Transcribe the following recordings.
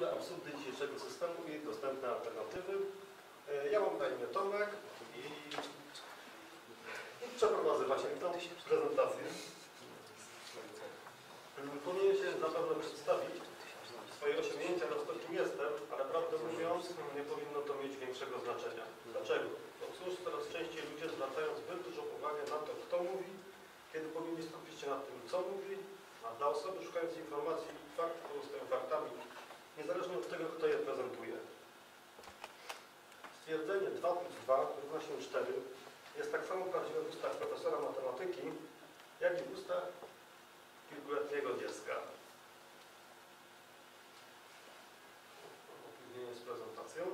na absurdy dzisiejszego systemu i dostępne alternatywy. Ja mam na imię Tomek i przeprowadzę właśnie tę prezentację. Planuję się zapewne przedstawić swoje osiągnięcia oraz to, kim jestem, ale prawdę mówiąc, nie powinno to mieć większego znaczenia. Dlaczego? Otóż coraz częściej ludzie zwracają zbyt dużo uwagi na to, kto mówi, kiedy powinni skupić się na tym, co mówi, a dla osoby szukającej informacji fakty pozostają faktami, niezależnie od tego, kto je prezentuje. Stwierdzenie 2 plus 2 równa się 4 jest tak samo prawdziwe w ustach profesora matematyki, jak i w ustach kilkuletniego dziecka. Opóźnienie z prezentacją.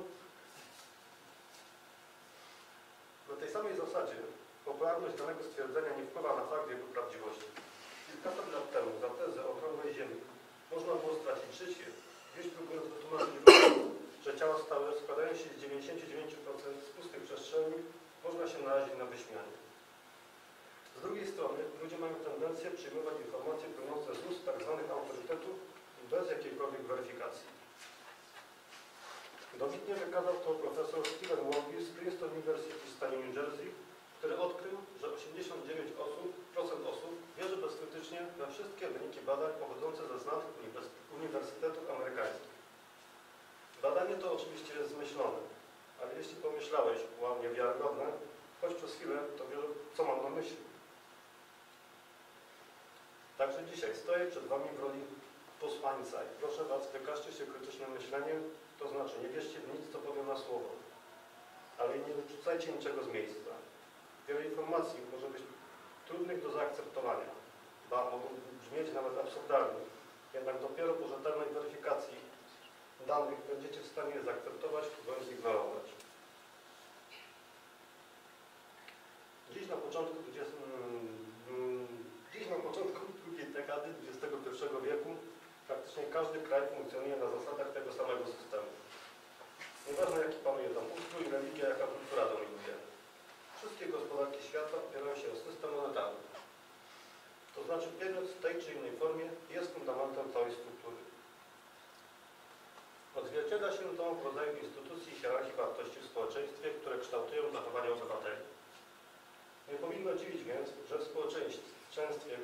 Na tej samej zasadzie popularność danego stwierdzenia nie wpływa na fakt jego prawdziwości. Kilkaset lat temu za tezę o okrągłej Ziemi można było stracić życie, już próbując wytłumaczyć, że ciała stałe składają się z 99% z pustych przestrzeni, można się narazić na wyśmianie. Z drugiej strony ludzie mają tendencję przyjmować informacje płynące z ust tzw. autorytetów bez jakiejkolwiek weryfikacji. Dobitnie wykazał to profesor Steven Walters z Princeton University w stanie New Jersey, który odkrył, że 89% osób wierzy bezkrytycznie we wszystkie wyniki badań pochodzące ze znanych uniwersytetów amerykańskich. Badanie to oczywiście jest zmyślone, ale jeśli pomyślałeś, wow, niewiarygodne, choć przez chwilę, to wiesz, co mam na myśli. Także dzisiaj stoję przed Wami w roli posłańca i proszę Was, wykażcie się krytycznym myśleniem, to znaczy nie wierzcie w nic, co powiem na słowo, ale nie wyrzucajcie niczego z miejsca. Wiele informacji może być trudnych do zaakceptowania, ba, mogą brzmieć nawet absurdalnie, jednak dopiero po rzetelnej weryfikacji danych będziecie w stanie je zaakceptować bądź zignorować. Dziś na początku drugiej dekady XXI wieku praktycznie każdy kraj funkcjonuje na zasadach tego samego systemu. Nieważne jaki panuje tam ustrój, religia, jaka kultura dominuje. Wszystkie gospodarki świata opierają się o system monetarny. To znaczy pieniądz w tej czy innej formie jest fundamentem całej struktury. Odzwierciedla się to w rodzaju instytucji i hierarchii wartości w społeczeństwie, które kształtują zachowania obywateli. Nie powinno dziwić więc, że w społeczeństwie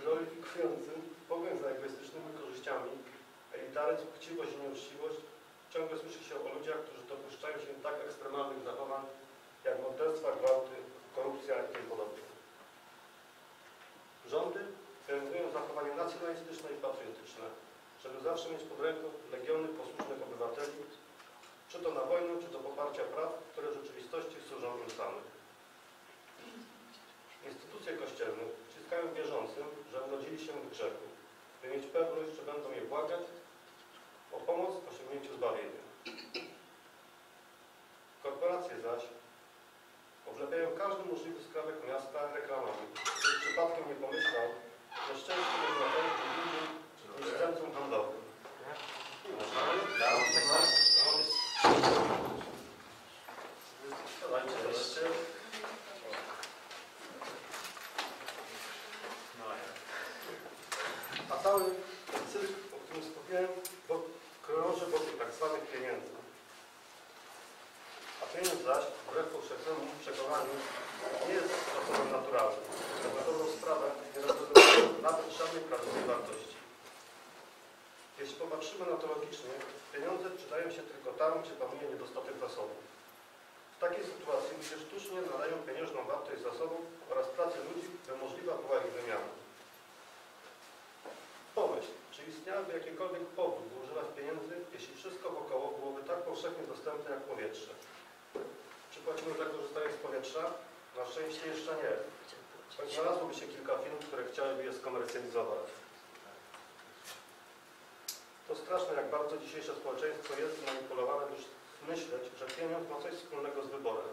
gloryfikującym pogoń za egoistycznymi korzyściami, elitaryzm, chciwość i nieuczciwość ciągle słyszy się o ludziach, którzy dopuszczają się tak ekstremalnych zachowań jak morderstwa, gwałty, korupcja i tym podobne. Rządy realizują zachowania nacjonalistyczne i patriotyczne, żeby zawsze mieć pod ręką legiony posłusznych obywateli, czy to na wojnę, czy do poparcia praw, które w rzeczywistości służą im samym. Instytucje kościelne wciskają wierzącym, że urodzili się w grzechu, by mieć pewność, że będą je błagać o pomoc w osiągnięciu zbawienia. Korporacje zaś oblepiają każdy możliwy skrawek miasta reklamami, który przypadkiem nie pomyślał, że szczęście jest na pewno innym niż centrum handlowym. A cały cyrk, o którym skupiłem, krąży wokół tak zwanych pieniędzy. A pieniądz zaś, wbrew powszechnemu przekonaniu, nie jest sposobem naturalnym. Na dobrą sprawę nie reprezentuje nawet żadnej prawdziwej wartości. Jeśli popatrzymy na to logicznie, pieniądze przydają się tylko tam, gdzie panuje niedostatek zasobów. W takiej sytuacji ludzie sztucznie nadają pieniężną wartość zasobów oraz pracy ludzi, by możliwa była ich wymiana. Pomyśl, czy istniałby jakikolwiek powód, by używać pieniędzy, jeśli wszystko wokoło byłoby tak powszechnie dostępne jak powietrze? Czy płacimy za korzystanie z powietrza? Na szczęście jeszcze nie. Choć znalazłoby się kilka firm, które chciałyby je skomercjalizować. To straszne, jak bardzo dzisiejsze społeczeństwo jest zmanipulowane, by myśleć, że pieniądz ma coś wspólnego z wyborem.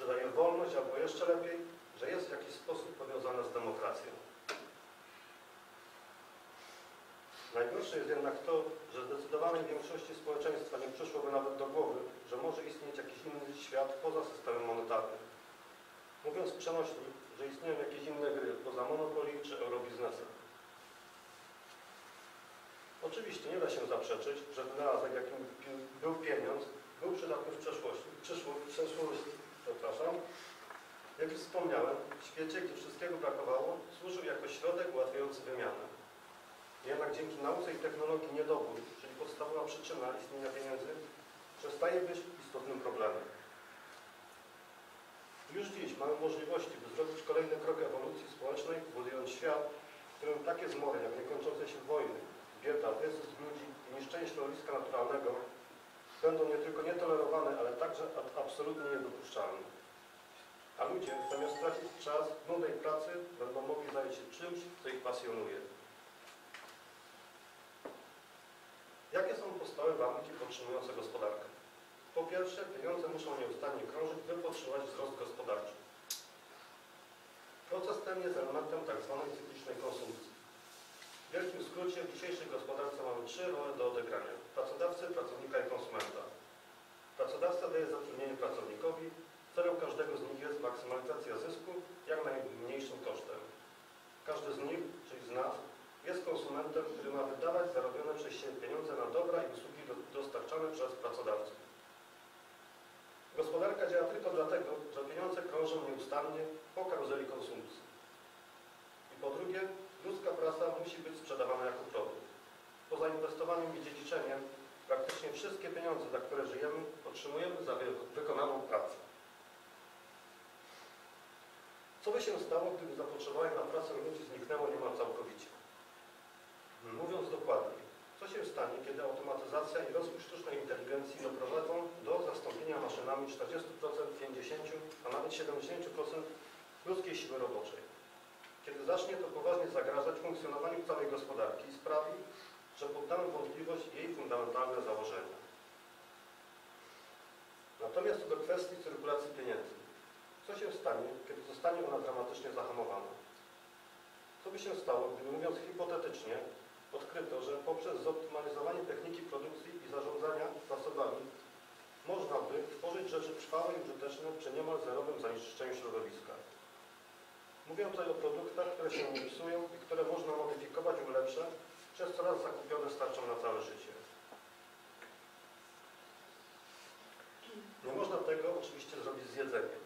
Że daje wolność, albo jeszcze lepiej, że jest w jakiś sposób powiązane z demokracją. Najgorsze jest jednak to, że zdecydowanej większości społeczeństwa nie przyszłoby nawet do głowy, że może istnieć jakiś inny świat poza systemem monetarnym. Mówiąc przenośnie, że istnieją jakieś inne gry poza Monopoly czy Eurobiznesem. Oczywiście nie da się zaprzeczyć, że wynalazek, jakim był pieniądz, był przydatny w przeszłości. Jak już wspomniałem, w świecie, gdzie wszystkiego brakowało, służył jako środek ułatwiający wymianę. Jednak dzięki nauce i technologii niedobór, czyli podstawowa przyczyna istnienia pieniędzy, przestaje być istotnym problemem. Już dziś mamy możliwości, by zrobić kolejny krok ewolucji społecznej, budując świat, w którym takie zmory jak niekończące się wojny, bieda, wyzysk ludzi i niszczenie środowiska naturalnego będą nie tylko nietolerowane, ale także absolutnie niedopuszczalne. A ludzie, zamiast tracić czas w nudnej pracy, będą mogli zająć się czymś, co ich pasjonuje. Jakie są podstawowe warunki podtrzymujące gospodarkę? Po pierwsze, pieniądze muszą nieustannie krążyć, by podtrzymać wzrost gospodarczy. Proces ten jest elementem tzw. cyklicznej konsumpcji. W wielkim skrócie w dzisiejszej gospodarce mamy trzy role do odegrania. Pracodawcy, pracownika i konsumenta. Pracodawca daje zatrudnienie pracownikowi. Celem każdego z nich jest maksymalizacja zysku jak najmniejszym kosztem. Każdy z nich, czyli z nas, jest konsumentem, który ma wydawać zarobione przez siebie pieniądze na dobra i usługi dostarczane przez pracodawcę. Gospodarka działa tylko dlatego, że pieniądze krążą nieustannie po karuzeli konsumpcji. I po drugie, ludzka praca musi być sprzedawana jako produkt. Poza inwestowaniem i dziedziczeniem, praktycznie wszystkie pieniądze, za które żyjemy, otrzymujemy za wykonaną pracę. Co by się stało, gdyby zapotrzebowanie na pracę ludzi zniknęło niemal całkowicie? Mówiąc dokładniej, co się stanie, kiedy automatyzacja i rozwój sztucznej inteligencji doprowadzą do zastąpienia maszynami 40%, 50%, a nawet 70% ludzkiej siły roboczej? Kiedy zacznie to poważnie zagrażać funkcjonowaniu całej gospodarki i sprawi, że poddamy wątpliwość jej fundamentalne założenia. Natomiast do kwestii cyrkulacji pieniędzy. Co się stanie, kiedy zostanie ona dramatycznie zahamowana? Co by się stało, gdyby, mówiąc hipotetycznie, odkryto, że poprzez zoptymalizowanie techniki produkcji i zarządzania zasobami można by tworzyć rzeczy trwałe i użyteczne przy niemal zerowym zanieczyszczeniu środowiska? Mówię tutaj o produktach, które się nie psują i które można modyfikować w lepsze, przez co raz zakupione starczą na całe życie. Nie można tego oczywiście zrobić z jedzeniem,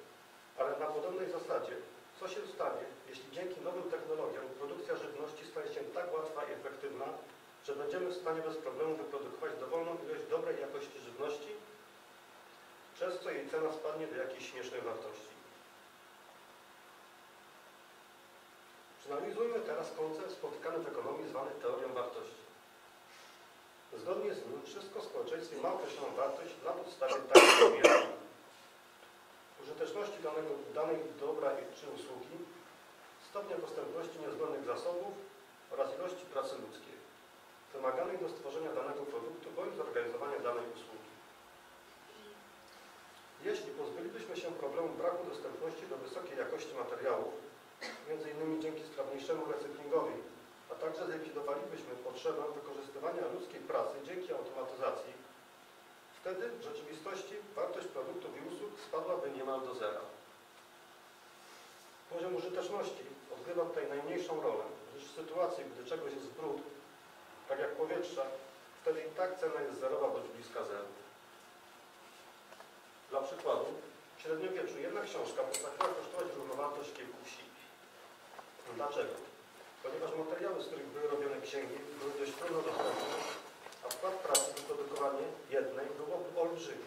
ale na podobnej zasadzie, co się stanie, jeśli dzięki nowym technologiom produkcja żywności stanie się tak łatwa i efektywna, że będziemy w stanie bez problemu wyprodukować dowolną ilość dobrej jakości żywności, przez co jej cena spadnie do jakiejś śmiesznej wartości. Przeanalizujmy teraz koncept spotykany w ekonomii zwany teorią wartości. Zgodnie z nim wszystko w społeczeństwie ma określoną wartość na podstawie takich zmian. Użyteczności danej dobra czy usługi, stopnia dostępności niezbędnych zasobów oraz ilości pracy ludzkiej, wymaganej do stworzenia danego produktu bądź zorganizowania danej usługi. Jeśli pozbylibyśmy się problemu braku dostępności do wysokiej jakości materiałów, m.in. dzięki sprawniejszemu recyklingowi, a także zlikwidowalibyśmy potrzebę wykorzystywania ludzkiej pracy dzięki automatyzacji, wtedy w rzeczywistości wartość produktów i usług spadłaby niemal do zera. Poziom użyteczności odgrywa tutaj najmniejszą rolę, gdyż w sytuacji, gdy czegoś jest brud, tak jak powietrza, wtedy i tak cena jest zerowa bądź bliska zeru. Dla przykładu, w średniowieczu jedna książka potrafiła kosztować równowartość kilku wsi. Dlaczego? Ponieważ materiały, z których były robione księgi, były dość trudno dostępne, a wkład pracy w produkowanie jednej byłoby olbrzymi.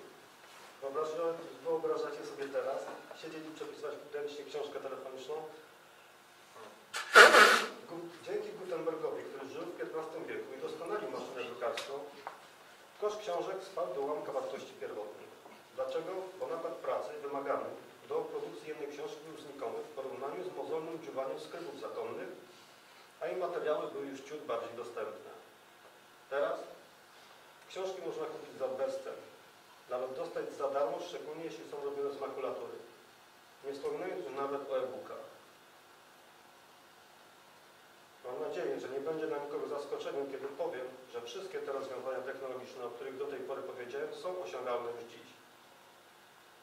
Wyobrażacie sobie teraz siedzieć i przepisywać ręcznie książkę telefoniczną? Dzięki Gutenbergowi, który żył w XV wieku i doskonalił maszynę drukarską, koszt książek spadł do ułamka wartości pierwotnej. Dlaczego? Bo nakład pracy wymagany do produkcji jednej książki był znikomy w porównaniu z mozolnym dziubaniem skrypów zakonnych, a ich materiały były już ciut bardziej dostępne. Teraz książki można kupić za bezcen, nawet dostać za darmo, szczególnie jeśli są robione z makulatury, nie wspominając już nawet o e-bookach. Mam nadzieję, że nie będzie dla nikogo zaskoczeniem, kiedy powiem, że wszystkie te rozwiązania technologiczne, o których do tej pory powiedziałem, są osiągalne już dziś.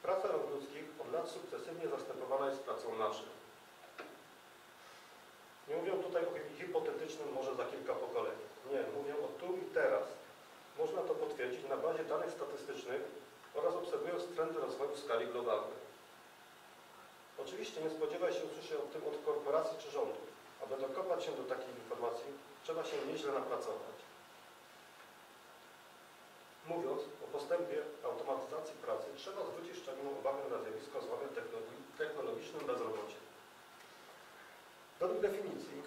Praca rąk ludzkich od lat sukcesywnie zastępowana jest pracą naszą. Nie mówię tutaj o hipotetycznym może za kilka pokoleń. Nie, mówię o tu i skali globalnej. Oczywiście nie spodziewaj się usłyszeć o tym od korporacji czy rządów. Aby dokopać się do takich informacji, trzeba się nieźle napracować. Mówiąc o postępie automatyzacji pracy, trzeba zwrócić szczególną uwagę na zjawisko zwane technologicznym bezrobociem. Według definicji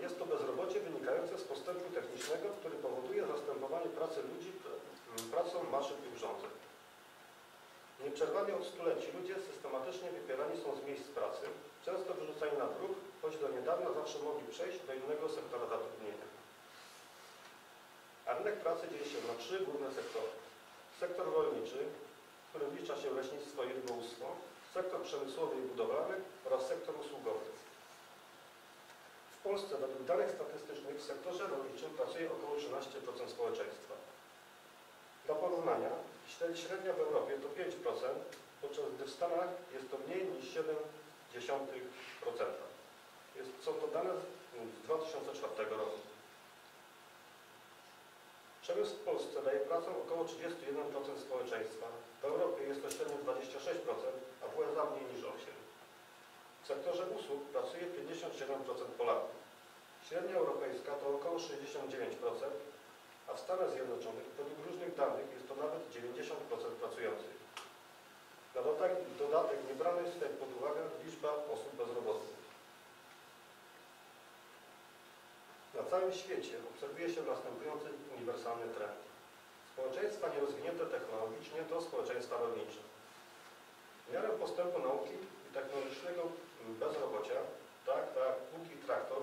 jest to bezrobocie wynikające z postępu technicznego, który powoduje zastępowanie pracy ludzi pracą maszyn i urządzeń. Nieprzerwanie od stuleci ludzie systematycznie wypierani są z miejsc pracy, często wyrzucani na bruk, choć do niedawna zawsze mogli przejść do innego sektora zatrudnienia. A rynek pracy dzieje się na trzy główne sektory. Sektor rolniczy, w którym wlicza się leśnictwo i rybołówstwo, sektor przemysłowy i budowlany oraz sektor usługowy. W Polsce według danych statystycznych w sektorze rolniczym pracuje około 13% społeczeństwa. Dla porównania, średnia w Europie to 5%, podczas gdy w Stanach jest to mniej niż 0,7%. Są to dane z 2004 roku. Przemysł w Polsce daje pracę około 31% społeczeństwa, w Europie jest to średnio 26%, a w USA mniej niż 8%. W sektorze usług pracuje 57% Polaków. Średnia europejska to około 69%, a w Stanach Zjednoczonych według różnych danych jest to nawet 90% pracujących. Na dodatek nie brana jest tutaj pod uwagę liczba osób bezrobotnych. Na całym świecie obserwuje się następujący uniwersalny trend. Społeczeństwa nierozwinięte technologicznie to społeczeństwa rolnicze. W miarę postępu nauki i technologicznego bezrobocia, tak jak pług i traktor,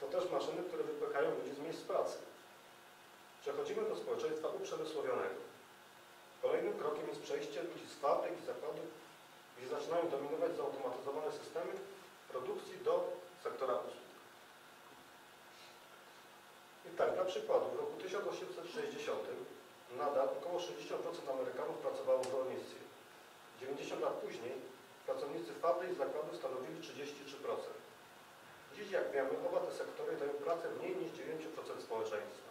to też maszyny, które wypychają ludzi z miejsc pracy. Przechodzimy do społeczeństwa uprzemysłowionego. Kolejnym krokiem jest przejście ludzi z fabryk i zakładów, gdzie zaczynają dominować zautomatyzowane systemy produkcji do sektora usług. I tak, na przykład w roku 1860 nadal około 60% Amerykanów pracowało w rolnictwie. 90 lat później pracownicy fabryk i zakładów stanowili 33%. Dziś, jak wiemy, oba te sektory dają pracę mniej niż 9% społeczeństwa.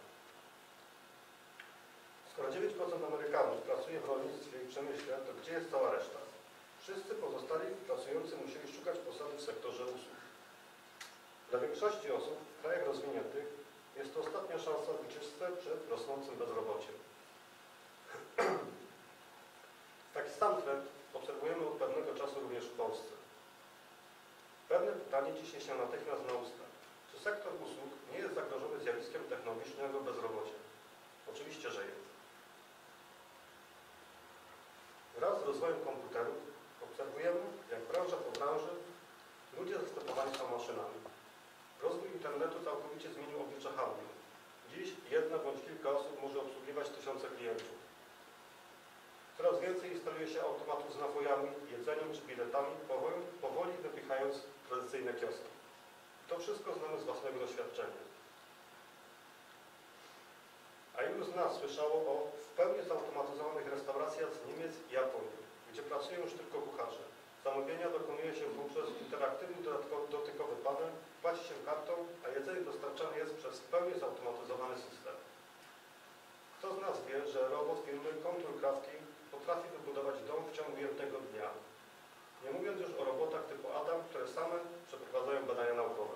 Skoro 9% Amerykanów pracuje w rolnictwie i przemyśle, to gdzie jest cała reszta? Wszyscy pozostali pracujący musieli szukać posady w sektorze usług. Dla większości osób w krajach rozwiniętych jest to ostatnia szansa ucieczce przed rosnącym bezrobociem. Taki sam trend obserwujemy od pewnego czasu również w Polsce. Pewne pytanie ciśnie się natychmiast na usta. Czy sektor usług nie jest zagrożony zjawiskiem technologicznego bezrobocia? Oczywiście, że jest. Wraz z rozwojem komputerów obserwujemy, jak branża po branży ludzie zastępowani są maszynami. Rozwój internetu całkowicie zmienił oblicze handlu. Dziś jedna bądź kilka osób może obsługiwać tysiące klientów. Coraz więcej instaluje się automatów z napojami, jedzeniem czy biletami, powoli wypychając tradycyjne kioski. To wszystko znamy z własnego doświadczenia. A ilu z nas słyszało o w pełni zautomatyzowanych restauracjach z Niemiec i Japonii, gdzie pracują już tylko kucharze. Zamówienia dokonuje się poprzez interaktywny dotykowy panel, płaci się kartą, a jedzenie dostarczane jest przez w pełni zautomatyzowany system. Kto z nas wie, że robot firmy Control Krawki potrafi wybudować dom w ciągu jednego dnia? Nie mówiąc już o robotach typu Adam, które same przeprowadzają badania naukowe.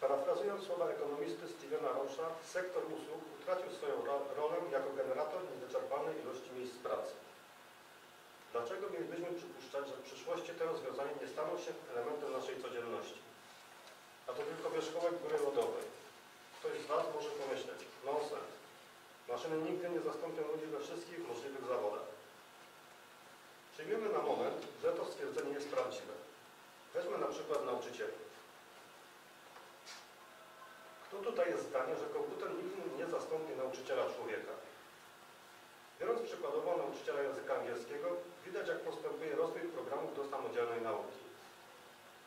Parafrazując słowa ekonomisty Stevena Waltersa, sektor usług utracił swoją rolę jako generator niewyczerpanej ilości miejsc pracy. Dlaczego mielibyśmy przypuszczać, że w przyszłości te rozwiązania nie staną się elementem naszej codzienności? A to tylko wierzchołek góry lodowej. Ktoś z Was może pomyśleć, nonsens. Maszyny nigdy nie zastąpią ludzi we wszystkich możliwych zawodach. Przyjmiemy na moment, że to stwierdzenie jest prawdziwe. Weźmy na przykład nauczycieli. Kto tutaj jest zdania, że komputer nigdy nie zastąpi nauczyciela człowieka? Biorąc przykładowo nauczyciela języka angielskiego, widać jak postępuje rozwój programów do samodzielnej nauki.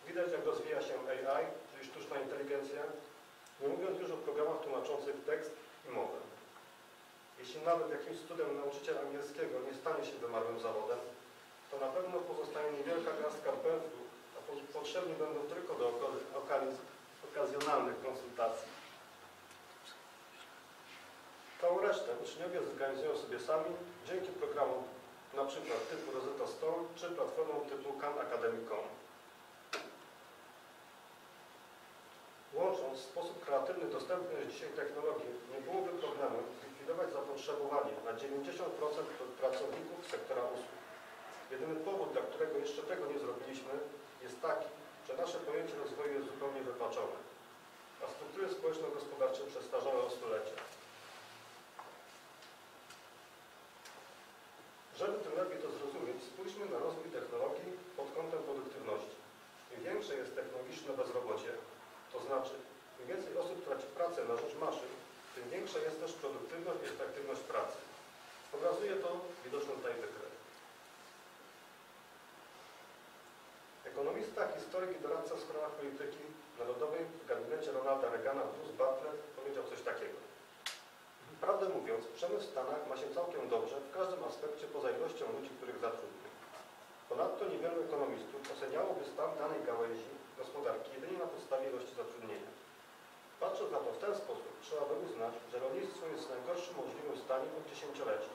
Widać jak rozwija się AI, czyli sztuczna inteligencja, nie mówiąc już o programach tłumaczących tekst i mowę. Jeśli nawet jakimś studem nauczyciela angielskiego nie stanie się wymarłym zawodem, to na pewno pozostanie niewielka garstka pędzlu, a potrzebni będą tylko do okazjonalnych konsultacji. resztę uczniowie zorganizują sobie sami dzięki programom np. typu Rosetta Stone czy platformom typu Khan Academy. Łącząc w sposób kreatywny dostępność dzisiaj technologii, nie byłoby problemem zlikwidować zapotrzebowanie na 90% pracowników sektora usług. Jedyny powód, dla którego jeszcze tego nie zrobiliśmy, jest taki, że nasze pojęcie rozwoju jest zupełnie wypaczone, a struktury społeczno-gospodarcze przestarzałe o stulecia. Żeby tym lepiej to zrozumieć, spójrzmy na rozwój technologii pod kątem produktywności. Im większe jest technologiczne bezrobocie, to znaczy, im więcej osób traci pracę na rzecz maszyn, tym większa jest też produktywność i efektywność pracy. Pokazuje to widoczny tutaj wykres. Ekonomista, historyk i doradca w sprawach polityki narodowej w gabinecie Ronalda Reagana Bruce Butler powiedział coś takiego. Prawdę mówiąc, przemysł w Stanach ma się całkiem dobrze w każdym aspekcie poza ilością ludzi, których zatrudnił. Ponadto niewielu ekonomistów oceniałoby stan danej gałęzi gospodarki jedynie na podstawie ilości zatrudnienia. Patrząc na to w ten sposób, trzeba by uznać, że rolnictwo jest w najgorszym możliwym stanie od dziesięcioleci,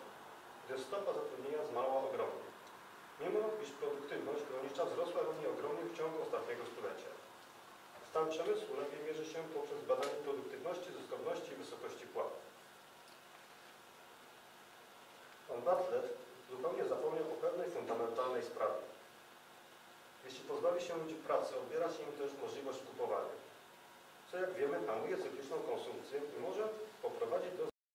gdy stopa zatrudnienia zmalała ogromnie. Mimo iż produktywność rolnicza wzrosła równie ogromnie w ciągu ostatniego stulecia. Stan przemysłu lepiej mierzy się poprzez badanie produktywności, zyskowności i wysokości płac. Pan Butler zupełnie zapomniał o pewnej fundamentalnej sprawie. Jeśli pozbawi się ludzi pracy, odbiera się im też możliwość kupowania, co jak wiemy hamuje cykliczną konsumpcję i może poprowadzić do